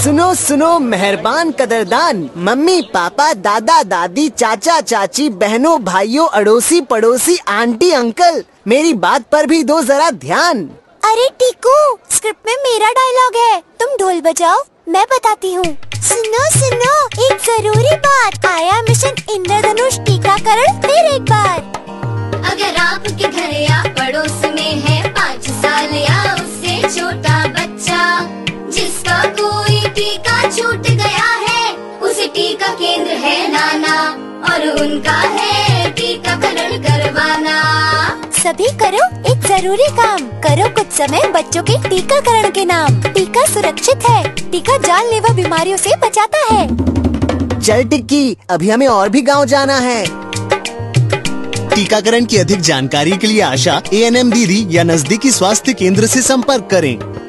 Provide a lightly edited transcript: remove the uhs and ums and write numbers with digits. सुनो सुनो मेहरबान कदरदान, मम्मी पापा दादा दादी चाचा चाची बहनों भाइयों अड़ोसी पड़ोसी आंटी अंकल, मेरी बात पर भी दो जरा ध्यान। अरे टीकू, स्क्रिप्ट में मेरा डायलॉग है, तुम ढोल बजाओ मैं बताती हूँ। सुनो सुनो एक जरूरी बात, आया मिशन इंद्रधनुष टीकाकरण फिर एक बार। अगर आपके घर या पड़ोस में है 5 साल या उससे छोटा बच्चा जिसका कोई टीका छूट गया है, उसे टीका केंद्र है नाना और उनका है टीकाकरण करवाना। सभी करो एक जरूरी काम, करो कुछ समय बच्चों के टीकाकरण के नाम। टीका सुरक्षित है, टीका जानलेवा बीमारियों से बचाता है। चल टिक्की, अभी हमें और भी गांव जाना है। टीकाकरण की अधिक जानकारी के लिए आशा ANM दीदी या नजदीकी स्वास्थ्य केंद्र से संपर्क करें।